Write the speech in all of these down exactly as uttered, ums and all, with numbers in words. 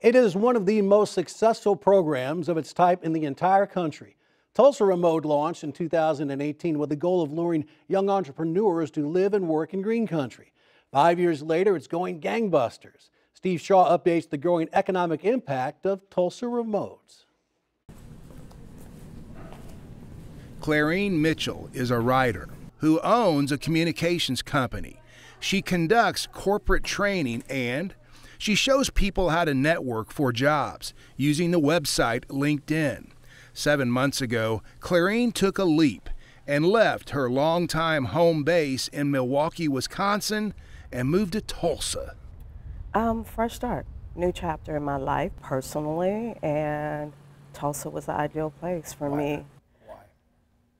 It is one of the most successful programs of its type in the entire country. Tulsa Remote launched in two thousand eighteen with the goal of luring young entrepreneurs to live and work in Green Country. Five years later, it's going gangbusters. Steve Shaw updates the growing economic impact of Tulsa Remote. Clarine Mitchell is a writer who owns a communications company. She conducts corporate training and she shows people how to network for jobs using the website LinkedIn. Seven months ago, Clarine took a leap and left her longtime home base in Milwaukee, Wisconsin, and moved to Tulsa. Um, fresh start, new chapter in my life personally, and Tulsa was the ideal place for Why? me.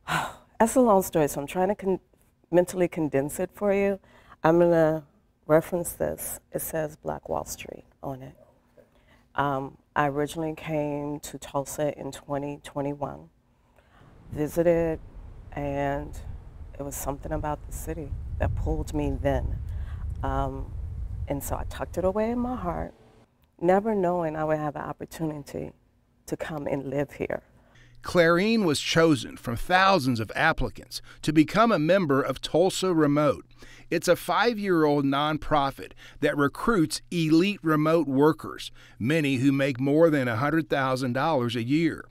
Why? That's a long story, so I'm trying to con mentally condense it for you. I'm gonna reference this. It says Black Wall Street on it. Um, I originally came to Tulsa in twenty twenty-one, visited, and it was something about the city that pulled me then. Um, And so I tucked it away in my heart, never knowing I would have an opportunity to come and live here. Clarine was chosen from thousands of applicants to become a member of Tulsa Remote. It's a five-year-old nonprofit that recruits elite remote workers, many who make more than one hundred thousand dollars a year.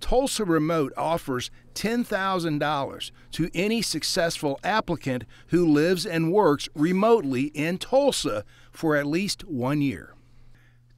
Tulsa Remote offers ten thousand dollars to any successful applicant who lives and works remotely in Tulsa for at least one year.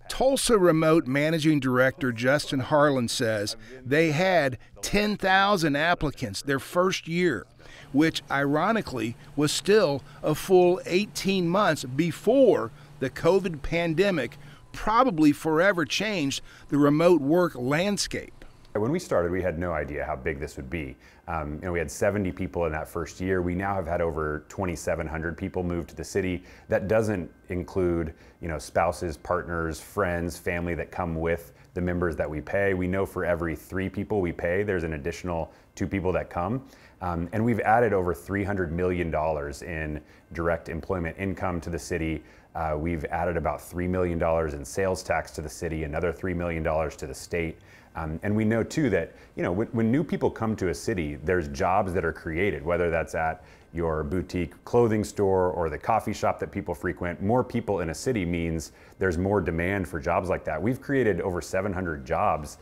Tulsa Remote Managing Director Justin Harlan says they had ten thousand applicants their first year, which ironically was still a full eighteen months before the COVID pandemic probably forever changed the remote work landscape. When we started, we had no idea how big this would be. Um, and we had seventy people in that first year. We now have had over twenty-seven hundred people move to the city. That doesn't include, you know, spouses, partners, friends, family that come with the members that we pay. We know for every three people we pay, there's an additional two people that come. Um, and we've added over three hundred million dollars in direct employment income to the city. Uh, we've added about three million dollars in sales tax to the city, another three million dollars to the state. Um, and we know too that, you know, when, when new people come to a city, there's jobs that are created, whether that's at your boutique clothing store or the coffee shop that people frequent. More people in a city means there's more demand for jobs like that. We've created over seven hundred jobs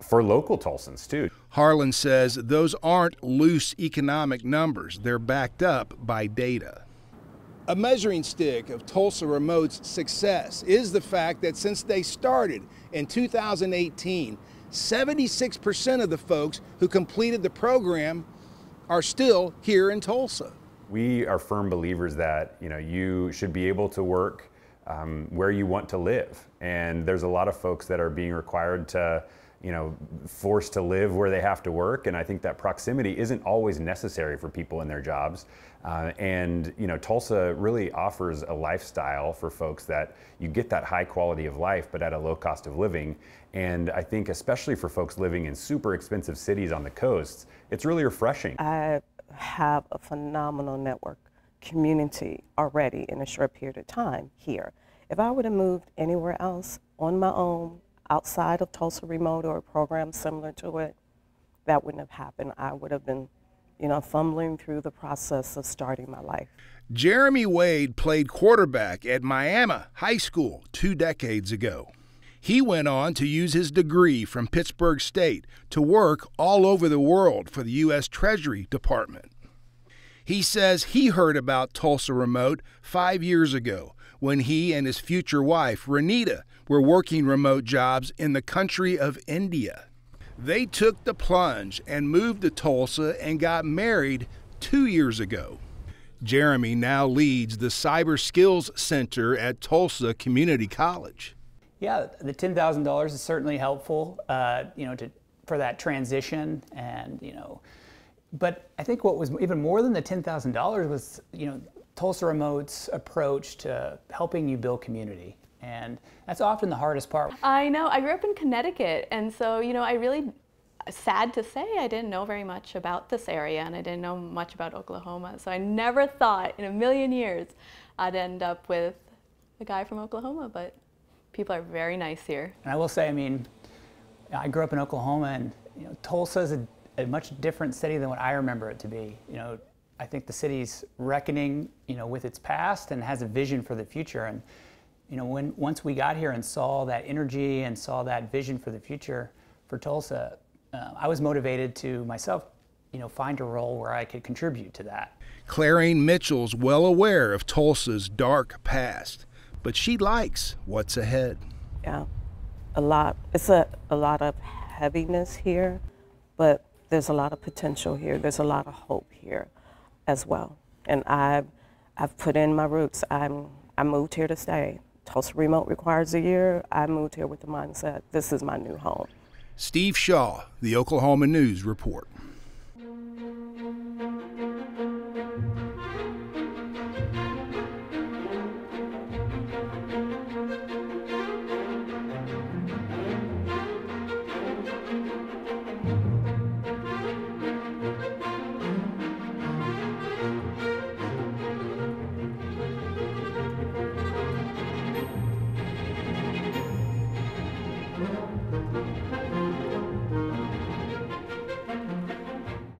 for local Tulsans too. Harlan says those aren't loose economic numbers. They're backed up by data. A measuring stick of Tulsa Remote's success is the fact that since they started in two thousand eighteen, seventy-six percent of the folks who completed the program are still here in Tulsa. We are firm believers that, you know, you should be able to work um, where you want to live. And there's a lot of folks that are being required to, you know, forced to live where they have to work. And I think that proximity isn't always necessary for people in their jobs. Uh, and, you know, Tulsa really offers a lifestyle for folks that you get that high quality of life, but at a low cost of living. And I think especially for folks living in super expensive cities on the coasts, it's really refreshing. I have a phenomenal network community already in a short period of time here. If I would have moved anywhere else on my own, outside of Tulsa Remote or a program similar to it, that wouldn't have happened. I would have been, you know, fumbling through the process of starting my life. Jeremy Wade played quarterback at Miami High School two decades ago. He went on to use his degree from Pittsburgh State to work all over the world for the U S Treasury Department. He says he heard about Tulsa Remote five years ago when he and his future wife, Renita, were working remote jobs in the country of India. They took the plunge and moved to Tulsa and got married two years ago. Jeremy now leads the Cyber Skills Center at Tulsa Community College. Yeah, the ten thousand dollars is certainly helpful, uh, you know, to, for that transition, and, you know, but I think what was even more than the ten thousand dollars was, you know, Tulsa Remote's approach to helping you build community. And that's often the hardest part. I know. I grew up in Connecticut, and so, you know, I really, sad to say, I didn't know very much about this area, and I didn't know much about Oklahoma. So I never thought in a million years I'd end up with a guy from Oklahoma, but People are very nice here. And I will say, I mean, I grew up in Oklahoma, and you know, Tulsa is a, a much different city than what I remember it to be. You know, I think the city's reckoning, you know, with its past and has a vision for the future. And you know, when once we got here and saw that energy and saw that vision for the future for Tulsa, uh, I was motivated to myself, you know, find a role where I could contribute to that. Clarine Mitchell's well aware of Tulsa's dark past, but she likes what's ahead. Yeah, a lot. It's a, a lot of heaviness here, but there's a lot of potential here. There's a lot of hope here as well. And I've, I've put in my roots. I'm, I moved here to stay. Tulsa Remote requires a year. I moved here with the mindset, this is my new home. Steve Shaw, the Oklahoma News Report. Thank you.